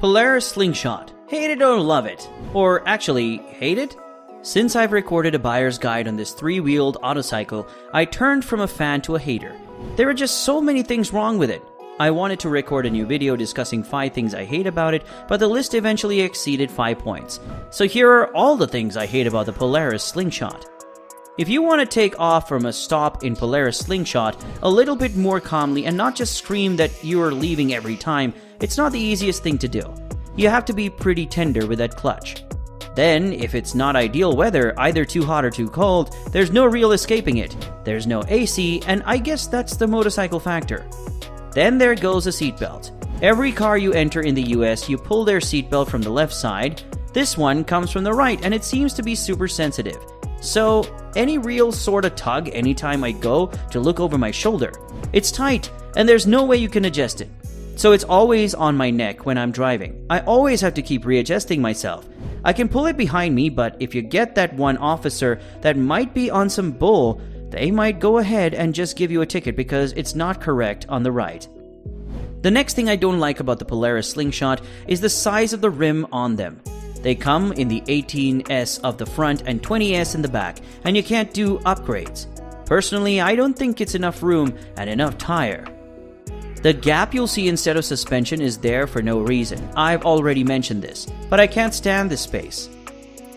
Polaris Slingshot. Hate it or love it? Or actually, hate it? Since I've recorded a buyer's guide on this three-wheeled autocycle, I turned from a fan to a hater. There are just so many things wrong with it. I wanted to record a new video discussing 5 things I hate about it, but the list eventually exceeded 5 points. So here are all the things I hate about the Polaris Slingshot. If you want to take off from a stop in Polaris Slingshot a little bit more calmly and not just scream that you're leaving every time, it's not the easiest thing to do. You have to be pretty tender with that clutch. Then, if it's not ideal weather, either too hot or too cold, there's no real escaping it. There's no AC, and I guess that's the motorcycle factor. Then there goes a seatbelt. Every car you enter in the US, you pull their seatbelt from the left side. This one comes from the right, and it seems to be super sensitive. So, any real sort of tug anytime I go to look over my shoulder. It's tight, and there's no way you can adjust it. So it's always on my neck when I'm driving. I always have to keep readjusting myself. I can pull it behind me, but if you get that one officer that might be on some bull, they might go ahead and just give you a ticket because it's not correct on the right. The next thing I don't like about the Polaris Slingshot is the size of the rim on them. They come in the 18S of the front and 20S in the back, and you can't do upgrades. Personally, I don't think it's enough room and enough tire. The gap you'll see instead of suspension is there for no reason. I've already mentioned this, but I can't stand this space.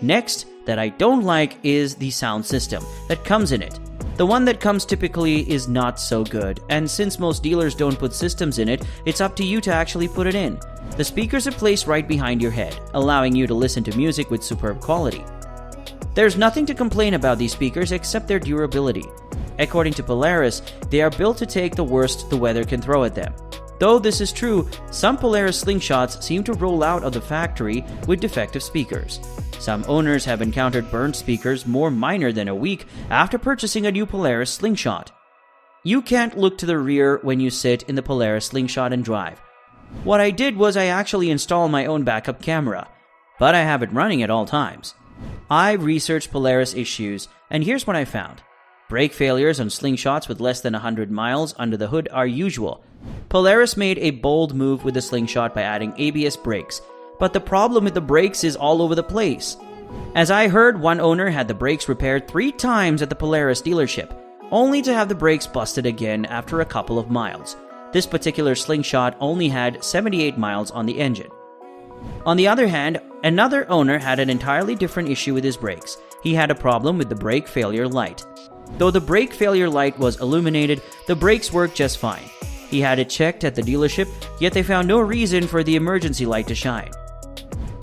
Next that I don't like is the sound system that comes in it. The one that comes typically is not so good, and since most dealers don't put systems in it, it's up to you to actually put it in. The speakers are placed right behind your head, allowing you to listen to music with superb quality. There's nothing to complain about these speakers except their durability. According to Polaris, they are built to take the worst the weather can throw at them. Though this is true, some Polaris Slingshots seem to roll out of the factory with defective speakers. Some owners have encountered burnt speakers more minor than a week after purchasing a new Polaris Slingshot. You can't look to the rear when you sit in the Polaris Slingshot and drive. What I did was I actually installed my own backup camera, but I have it running at all times. I researched Polaris issues, and here's what I found. Brake failures on Slingshots with less than 100 miles under the hood are usual. Polaris made a bold move with the Slingshot by adding ABS brakes, but the problem with the brakes is all over the place. As I heard, one owner had the brakes repaired 3 times at the Polaris dealership, only to have the brakes busted again after a couple of miles. This particular Slingshot only had 78 miles on the engine. On the other hand, another owner had an entirely different issue with his brakes. He had a problem with the brake failure light. Though the brake failure light was illuminated, the brakes worked just fine. He had it checked at the dealership, yet they found no reason for the emergency light to shine.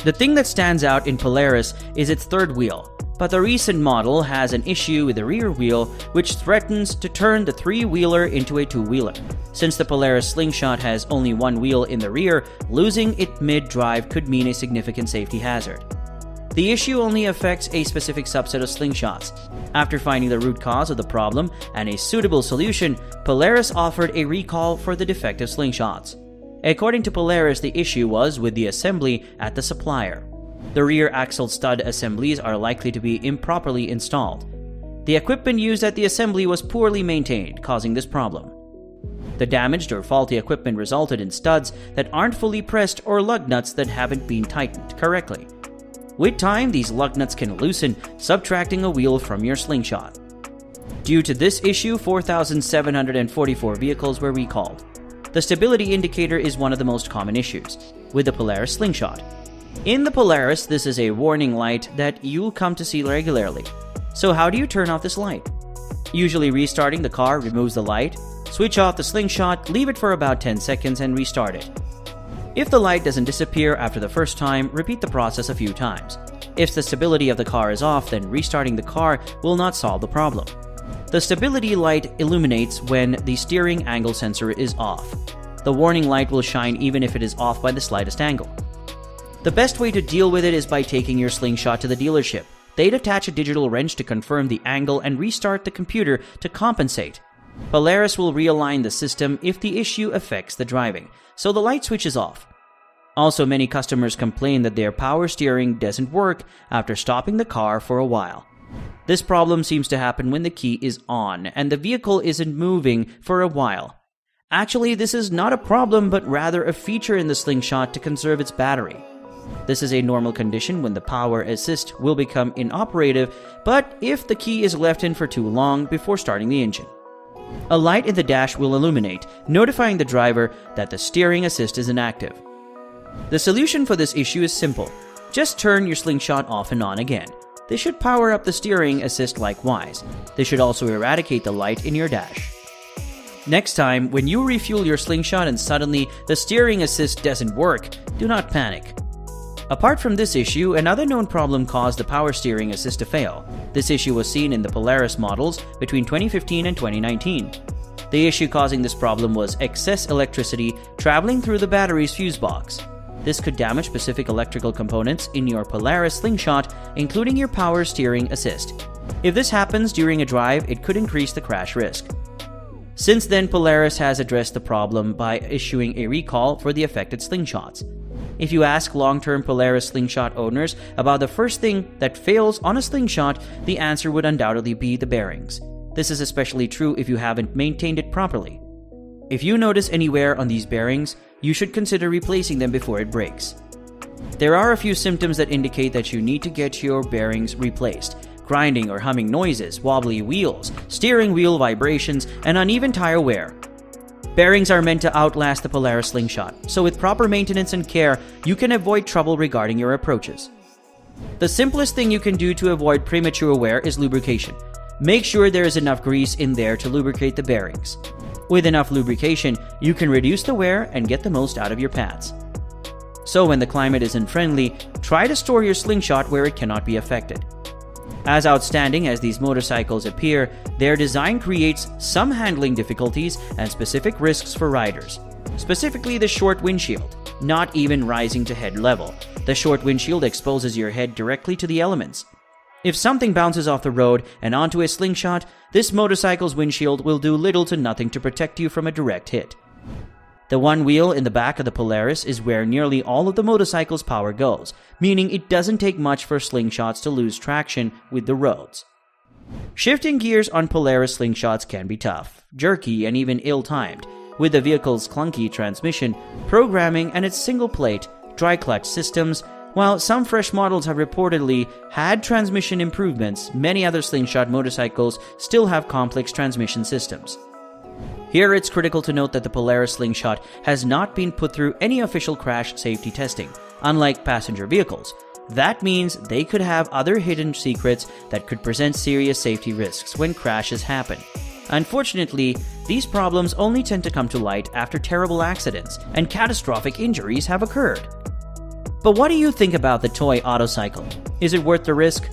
The thing that stands out in Polaris is its third wheel, but the recent model has an issue with the rear wheel, which threatens to turn the three-wheeler into a two-wheeler. Since the Polaris Slingshot has only one wheel in the rear, losing it mid-drive could mean a significant safety hazard. The issue only affects a specific subset of Slingshots. After finding the root cause of the problem and a suitable solution, Polaris offered a recall for the defective Slingshots. According to Polaris, the issue was with the assembly at the supplier. The rear axle stud assemblies are likely to be improperly installed. The equipment used at the assembly was poorly maintained, causing this problem. The damaged or faulty equipment resulted in studs that aren't fully pressed or lug nuts that haven't been tightened correctly. With time, these lug nuts can loosen, subtracting a wheel from your Slingshot. Due to this issue, 4,744 vehicles were recalled. The stability indicator is one of the most common issues with the Polaris Slingshot. In the Polaris, this is a warning light that you'll come to see regularly. So how do you turn off this light? Usually restarting the car removes the light. Switch off the Slingshot, leave it for about 10 seconds and restart it. If the light doesn't disappear after the first time, repeat the process a few times. If the stability of the car is off, then restarting the car will not solve the problem. The stability light illuminates when the steering angle sensor is off. The warning light will shine even if it is off by the slightest angle. The best way to deal with it is by taking your Slingshot to the dealership. They'd attach a digital wrench to confirm the angle and restart the computer to compensate. Polaris will realign the system if the issue affects the driving, so the light switch is off. Also, many customers complain that their power steering doesn't work after stopping the car for a while. This problem seems to happen when the key is on and the vehicle isn't moving for a while. Actually, this is not a problem but rather a feature in the Slingshot to conserve its battery. This is a normal condition when the power assist will become inoperative, but if the key is left in for too long before starting the engine. A light in the dash will illuminate, notifying the driver that the steering assist is inactive. The solution for this issue is simple. Just turn your Slingshot off and on again. This should power up the steering assist likewise. This should also eradicate the light in your dash. Next time, when you refuel your Slingshot and suddenly the steering assist doesn't work, do not panic. Apart from this issue, another known problem caused the power steering assist to fail. This issue was seen in the Polaris models between 2015 and 2019. The issue causing this problem was excess electricity traveling through the battery's fuse box. This could damage specific electrical components in your Polaris Slingshot, including your power steering assist. If this happens during a drive, it could increase the crash risk. Since then, Polaris has addressed the problem by issuing a recall for the affected Slingshots. If you ask long-term Polaris Slingshot owners about the first thing that fails on a Slingshot, the answer would undoubtedly be the bearings. This is especially true if you haven't maintained it properly. If you notice any wear on these bearings, you should consider replacing them before it breaks. There are a few symptoms that indicate that you need to get your bearings replaced. Grinding or humming noises, wobbly wheels, steering wheel vibrations, and uneven tire wear. Bearings are meant to outlast the Polaris Slingshot, so with proper maintenance and care, you can avoid trouble regarding your approaches. The simplest thing you can do to avoid premature wear is lubrication. Make sure there is enough grease in there to lubricate the bearings. With enough lubrication, you can reduce the wear and get the most out of your pads. So when the climate isn't friendly, try to store your Slingshot where it cannot be affected. As outstanding as these motorcycles appear, their design creates some handling difficulties and specific risks for riders. Specifically, the short windshield, not even rising to head level. The short windshield exposes your head directly to the elements. If something bounces off the road and onto a Slingshot, this motorcycle's windshield will do little to nothing to protect you from a direct hit. The one wheel in the back of the Polaris is where nearly all of the motorcycle's power goes, meaning it doesn't take much for Slingshots to lose traction with the roads. Shifting gears on Polaris Slingshots can be tough, jerky, and even ill-timed. With the vehicle's clunky transmission, programming, and its single-plate, dry-clutch systems, while some fresh models have reportedly had transmission improvements, many other Slingshot motorcycles still have complex transmission systems. Here it's critical to note that the Polaris Slingshot has not been put through any official crash safety testing, unlike passenger vehicles. That means they could have other hidden secrets that could present serious safety risks when crashes happen. Unfortunately, these problems only tend to come to light after terrible accidents and catastrophic injuries have occurred. But what do you think about the toy autocycle? Is it worth the risk?